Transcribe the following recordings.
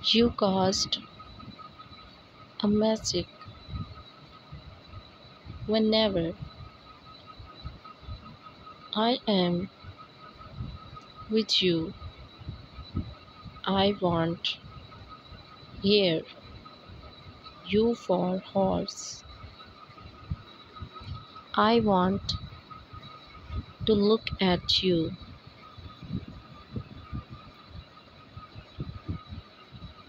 You caused a magic whenever I am with you. I want here you for horse. I want to look at you.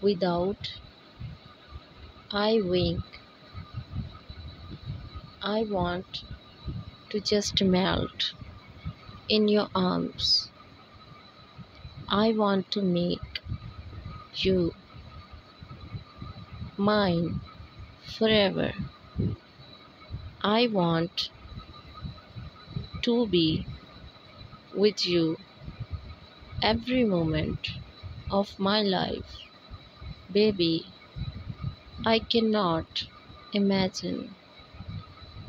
Without I wink. I want to just melt in your arms. I want to make you mine forever. I want to be with you every moment of my life. Baby, I cannot imagine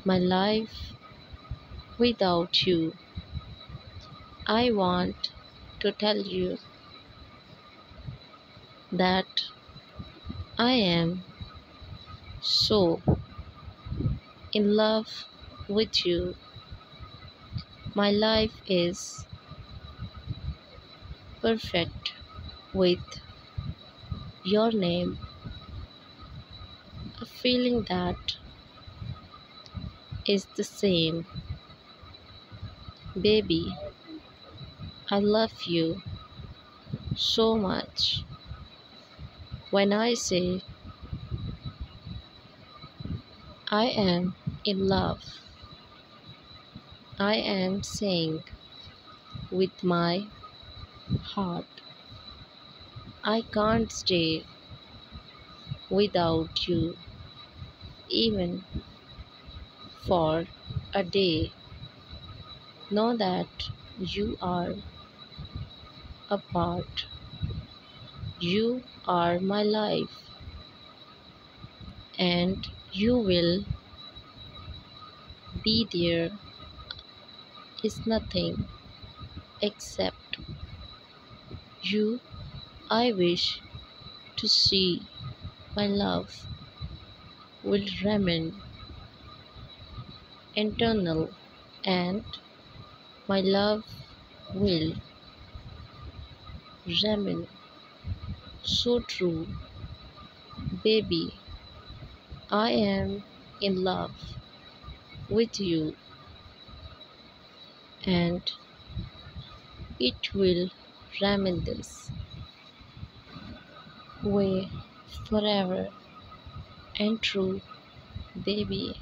my life without you. I want to tell you that I am so in love with you. My life is perfect with your name, a feeling that is the same. Baby, I love you so much. When I say I am in love, I am saying with my heart. I can't stay without you, even for a day. Know that you are a part. You are my life, and you will be there. Is nothing except you. I wish to see my love will remain eternal, and my love will remain so true. Baby, I am in love with you, and it will remain this way forever and true. Baby,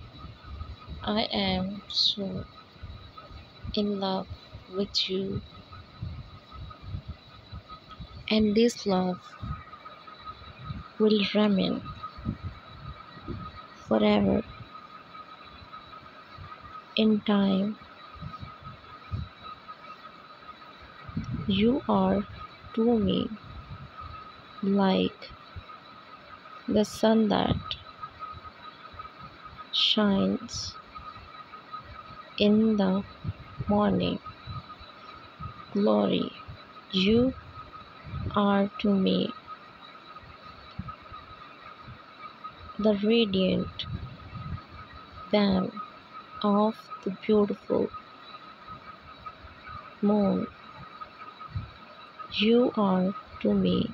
I am so in love with you, and this love will remain forever in time. You are to me like the sun that shines in the morning glory. You are to me the radiant beam of the beautiful moon. You are to me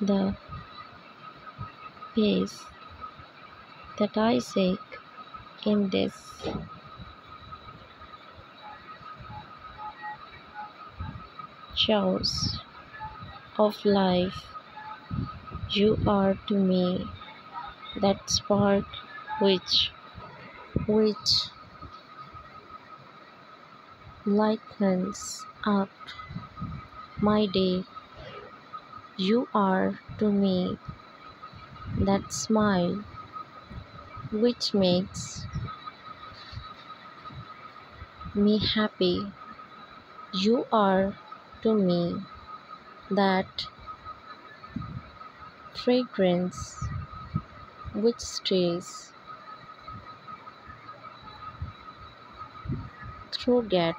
the peace that I seek in this chaos of life. You are to me that spark which lightens up my day. You are to me that smile which makes me happy. You are to me that fragrance which stays throughout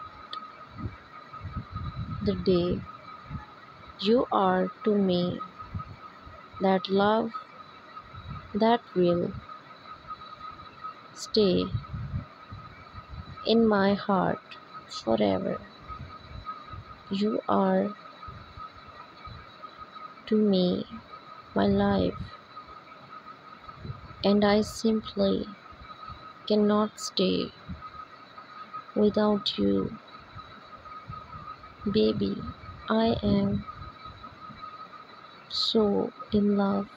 the day. you are to me, that love that will stay in my heart forever. You are to me my life, and I simply cannot stay without you. Baby, I am so in love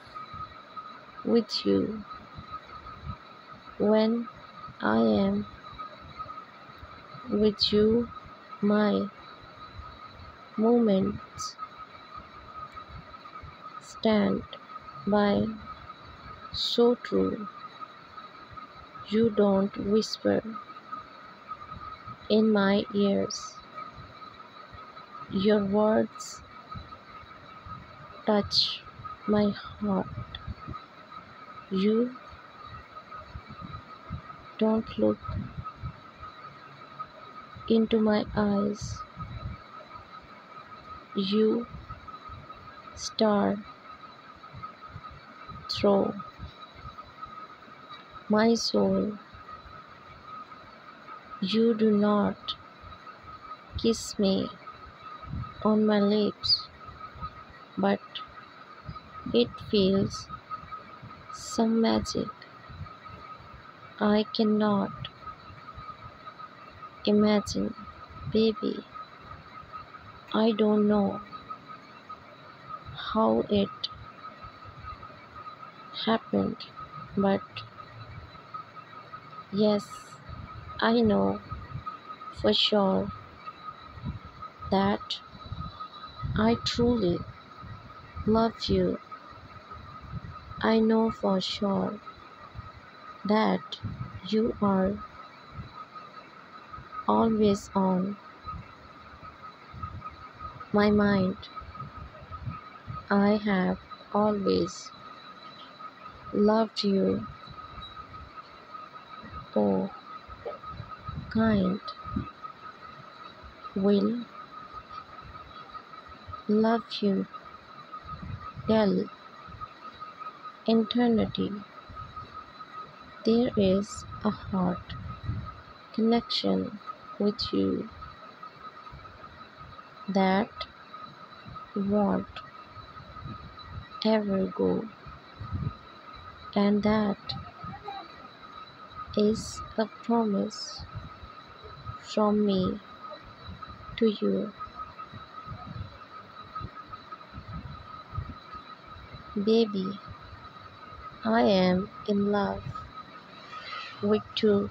with you. When I am with you, my moments stand by so true. You don't whisper in my ears. Your words touch my heart. You don't look into my eyes. You star through my soul. You do not kiss me on my lips, but it feels some magic I cannot imagine. Baby, I don't know how it happened, but yes, I know for sure that I truly love you. I know for sure that you are always on my mind. I have always loved you. Oh, kind, will, love you till eternity. There is a heart connection with you that won't ever go, and that is a promise from me to you. Baby, I am in love with you.